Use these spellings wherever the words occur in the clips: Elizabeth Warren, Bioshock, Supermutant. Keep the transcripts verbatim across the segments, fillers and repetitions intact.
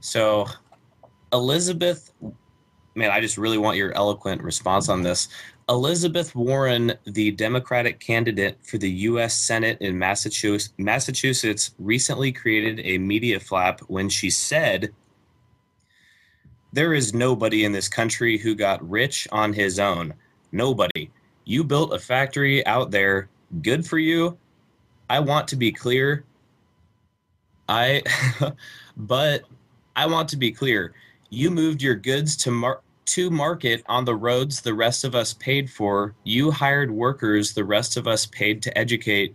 So Elizabeth, man, I just really want your eloquent response on this. Elizabeth Warren, the Democratic candidate for the U S Senate in Massachusetts, Massachusetts, recently created a media flap when she said, "There is nobody in this country who got rich on his own. Nobody. You built a factory out there. Good for you. I want to be clear. I, but I want to be clear. You moved your goods to mar to market on the roads the rest of us paid for. You hired workers the rest of us paid to educate.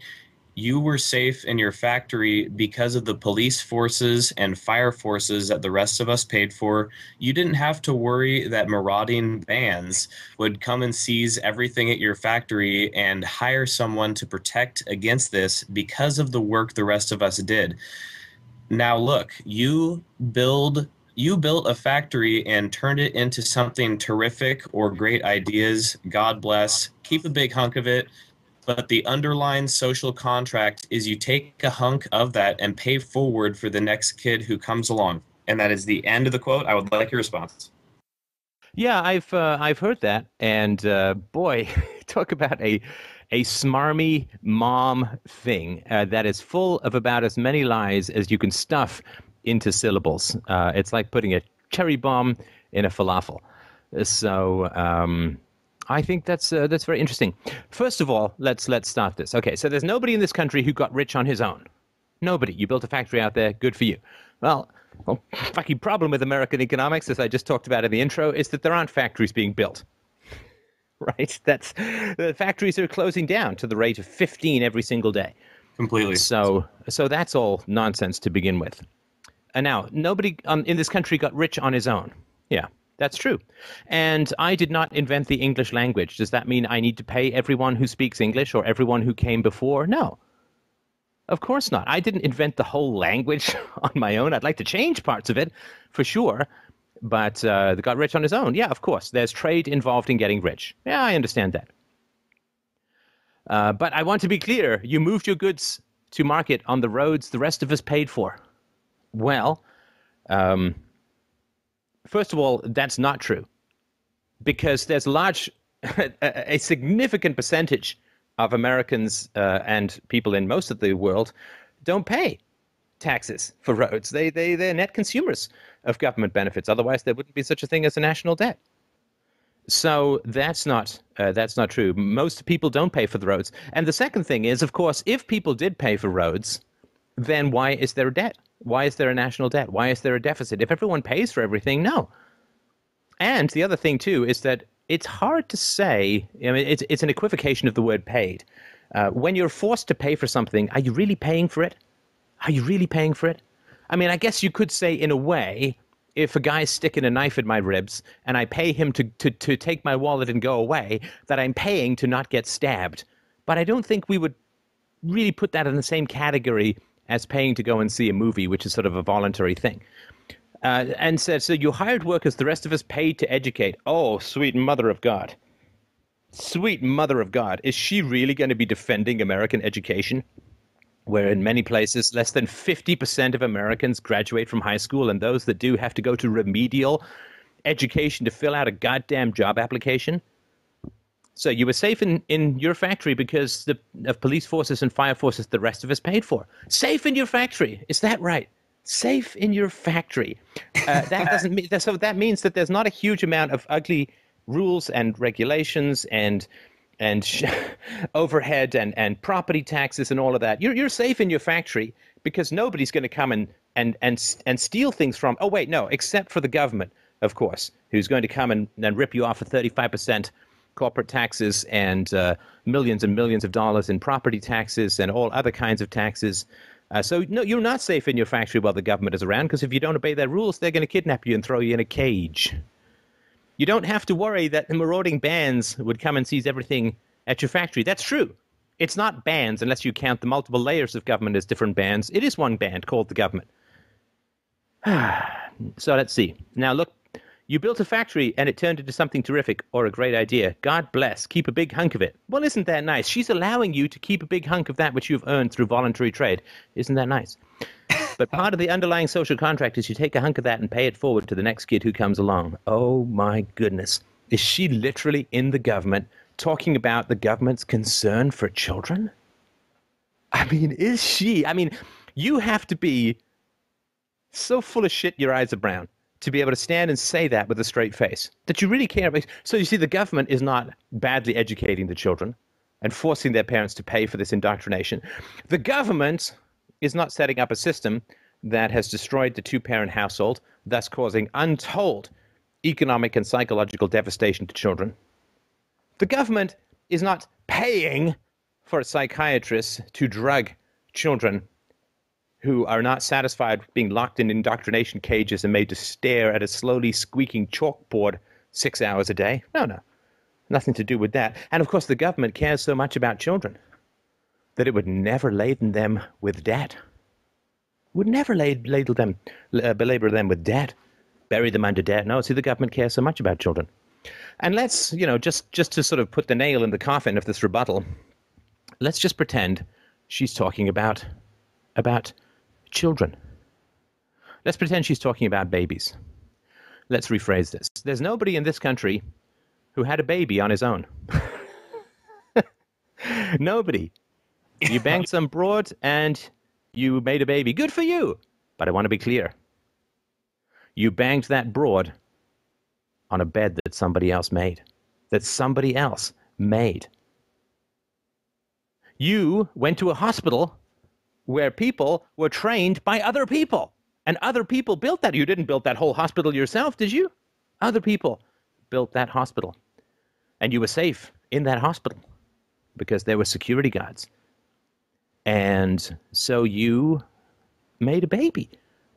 You were safe in your factory because of the police forces and fire forces that the rest of us paid for. You didn't have to worry that marauding bands would come and seize everything at your factory and hire someone to protect against this because of the work the rest of us did. Now look, you build you built a factory and turned it into something terrific or great ideas. God bless. Keep a big hunk of it. But the underlying social contract is you take a hunk of that and pay forward for the next kid who comes along." And that is the end of the quote. I would like your response. Yeah, I've uh, I've heard that, and uh, boy, talk about a a smarmy mom thing uh, that is full of about as many lies as you can stuff into syllables. Uh, it's like putting a cherry bomb in a falafel. So. Um, I think that's uh, that's very interesting. First of all, let's let's start this. Okay, so there's nobody in this country who got rich on his own. Nobody. You built a factory out there. Good for you. Well, well, fucking problem with American economics, as I just talked about in the intro, is that there aren't factories being built. Right? That's the factories are closing down to the rate of fifteen every single day. Completely. So so that's all nonsense to begin with. And now nobody um, in this country got rich on his own. Yeah. That's true. And I did not invent the English language. Does that mean I need to pay everyone who speaks English or everyone who came before? No, of course not. I didn't invent the whole language on my own. I'd like to change parts of it for sure. But uh, they got rich on his own. Yeah, of course. There's trade involved in getting rich. Yeah, I understand that. Uh, but I want to be clear. You moved your goods to market on the roads the rest of us paid for. Well, um... first of all, that's not true, because there's large, a significant percentage of Americans uh, and people in most of the world don't pay taxes for roads. They, they, they're net consumers of government benefits. Otherwise, there wouldn't be such a thing as a national debt. So that's not, uh, that's not true. Most people don't pay for the roads. And the second thing is, of course, if people did pay for roads, then why is there a debt? Why is there a national debt? Why is there a deficit? If everyone pays for everything, no. And the other thing, too, is that it's hard to say. I mean, it's, it's an equivocation of the word paid. Uh, when you're forced to pay for something, are you really paying for it? Are you really paying for it? I mean, I guess you could say, in a way, if a guy's sticking a knife in my ribs and I pay him to, to, to take my wallet and go away, that I'm paying to not get stabbed. But I don't think we would really put that in the same category as paying to go and see a movie, which is sort of a voluntary thing. Uh, and said, so, so you hired workers, the rest of us paid to educate. Oh, sweet mother of God. Sweet mother of God. Is she really going to be defending American education, where in many places less than fifty percent of Americans graduate from high school, and those that do have to go to remedial education to fill out a goddamn job application? So you were safe in, in your factory because the, of police forces and fire forces the rest of us paid for. Safe in your factory. Is that right? Safe in your factory. Uh, that doesn't mean, so that means that there's not a huge amount of ugly rules and regulations and and sh overhead and, and property taxes and all of that. You're, you're safe in your factory because nobody's going to come and, and, and, and steal things from. Oh, wait, no, except for the government, of course, who's going to come and, and rip you off for thirty-five percent. Corporate taxes and uh, millions and millions of dollars in property taxes and all other kinds of taxes. Uh, so, no, you're not safe in your factory while the government is around, because if you don't obey their rules, they're going to kidnap you and throw you in a cage. You don't have to worry that the marauding bands would come and seize everything at your factory. That's true. It's not bands, unless you count the multiple layers of government as different bands. It is one band called the government. So let's see. Now, look. You built a factory and it turned into something terrific or a great idea. God bless. Keep a big hunk of it. Well, isn't that nice? She's allowing you to keep a big hunk of that which you've earned through voluntary trade. Isn't that nice? But part of the underlying social contract is you take a hunk of that and pay it forward to the next kid who comes along. Oh, my goodness. Is she literally in the government talking about the government's concern for children? I mean, is she? I mean, you have to be so full of shit your eyes are brown to be able to stand and say that with a straight face, that you really care about. So you see, the government is not badly educating the children and forcing their parents to pay for this indoctrination. The government is not setting up a system that has destroyed the two-parent household, thus causing untold economic and psychological devastation to children. The government is not paying for psychiatrists to drug children who are not satisfied with being locked in indoctrination cages and made to stare at a slowly squeaking chalkboard six hours a day. No, no, nothing to do with that. And of course, the government cares so much about children that it would never laden them with debt, would never ladle them, uh, belabor them with debt, bury them under debt. No, see, the government cares so much about children. And let's, you know, just, just to sort of put the nail in the coffin of this rebuttal, let's just pretend she's talking about, about children. Let's pretend she's talking about babies. Let's rephrase this. There's nobody in this country who had a baby on his own. Nobody. You banged some broad and you made a baby. Good for you. But I want to be clear. You banged that broad on a bed that somebody else made. That somebody else made. You went to a hospital where people were trained by other people. And other people built that. You didn't build that whole hospital yourself, did you? Other people built that hospital. And you were safe in that hospital because there were security guards. And so you made a baby.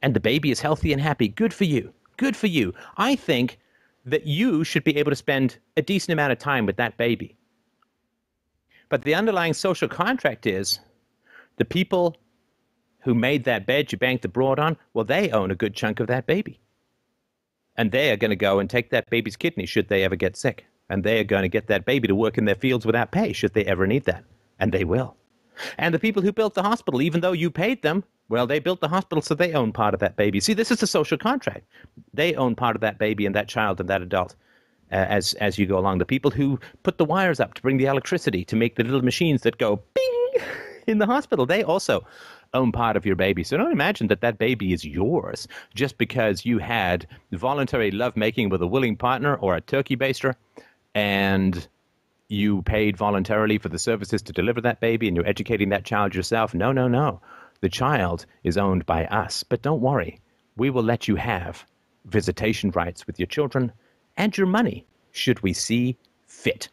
And the baby is healthy and happy. Good for you. Good for you. I think that you should be able to spend a decent amount of time with that baby. But the underlying social contract is the people who made that bed you banked the broad on, well, they own a good chunk of that baby. And they are going to go and take that baby's kidney should they ever get sick. And they are going to get that baby to work in their fields without pay should they ever need that. And they will. And the people who built the hospital, even though you paid them, well, they built the hospital, so they own part of that baby. See, this is a social contract. They own part of that baby and that child and that adult uh, as, as you go along. The people who put the wires up to bring the electricity to make the little machines that go bing in the hospital, they also own part of your baby. So don't imagine that that baby is yours just because you had voluntary lovemaking with a willing partner or a turkey baster and you paid voluntarily for the services to deliver that baby and you're educating that child yourself. No, no, no. The child is owned by us. But don't worry. We will let you have visitation rights with your children and your money should we see fit.